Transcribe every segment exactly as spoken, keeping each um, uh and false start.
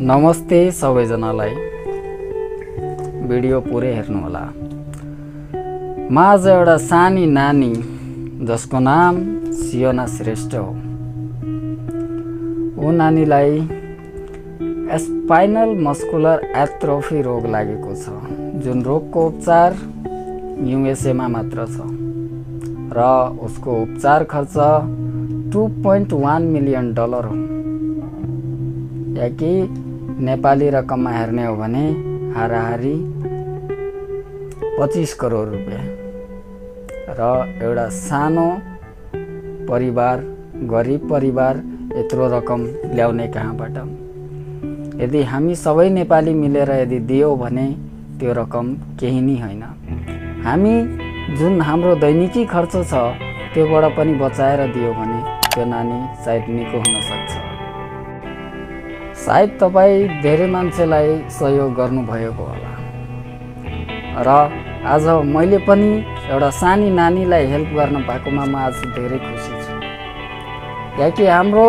नमस्ते सबैजनालाई, भिडियो पुरै हेर्नुहोला। म आज एउटा सानी नानी जसको नाम सियोना श्रेष्ठ हो, ऊ नानीलाई स्पाइनल मस्कुलर एट्रोफी रोग लागेको छ, जुन रोगको उपचार युएसएमा मात्र छ र उसको उपचार खर्च two point one million dollar हो, या कि नेपाली रकममा हेर्ने हो भने हाराहारी पच्चीस करोड रुपैयाँ। र एउटा सानो परिवार, गरिब परिवार यत्रो रकम ल्याउने कहाँबाट? यदि हामी सबै नेपाली मिलेर यदि दियौँ भने त्यो रकम केही नै होइन। हामी जुन हाम्रो दैनिकी खर्च छ त्योबाट पनि बचाएर दियौँ भने त्यो नानी सायद निको हुन सक्छ। सायद तपाईँ धेरै मान्छेलाई सहयोग गर्नुभएको होला र आज मैले पनि एउटा सानी नानीलाई हेल्प गर्न पाएकोमा म आज धेरै खुसी छु, या कि हाम्रो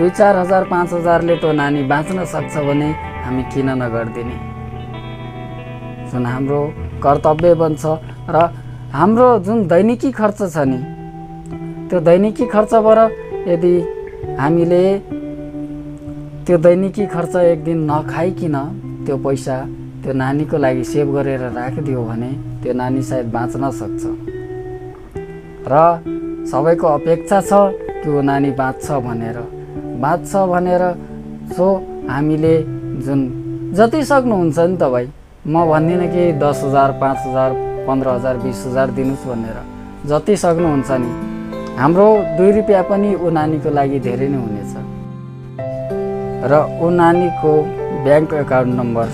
दुई चार हजार पाँच हजारले त्यो नानी बाँच्न सक्छ भने हामी किन नगरिदिने, जुन हाम्रो कर्तव्य बन्छ। र हाम्रो जुन दैनिकी खर्च छ नि, त्यो दैनिकी खर्चबाट यदि हामीले त्यो दैनिकी खर्च एक दिन नखाइकन त्यो पैसा त्यो नानीको लागि सेभ गरेर राखिदियो भने त्यो नानी सायद बाँच्न सक्छ। र सबैको अपेक्षा छ कि ऊ नानी बाँच्छ भनेर बाँच्छ भनेर सो हामीले जुन जति सक्नुहुन्छ नि तपाईँ, म भन्दिनँ कि दस हजार पाँच हजार पन्ध्र हजार बिस हजार दिनुहोस् भनेर, जति सक्नुहुन्छ नि हाम्रो दुई रुपियाँ पनि ऊ नानीको लागि धेरै नै हुनेछ। र ऊ नानीको ब्याङ्क एकाउन्ट नम्बर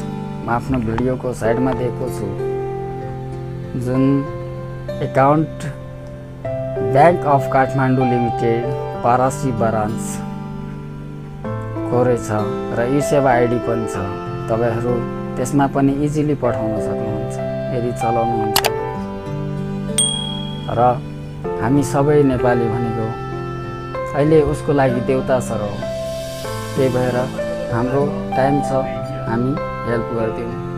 म आफ्नो भिडियोको साइडमा दिएको छु, जुन account bank of Kathmandu limited पारसी ब्रान्च को रहेछ र इसेवा आइडी पनि छ। तपाईँहरू त्यसमा पनि इजिली पठाउन सक्नुहुन्छ यदि चलाउनुहुन्छ। र हामी सबै नेपाली भनेको अहिले उसको लागि देउता सरह, त्यही भएर हाम्रो टाइम छ, हामी हेल्प गरिदिउँ।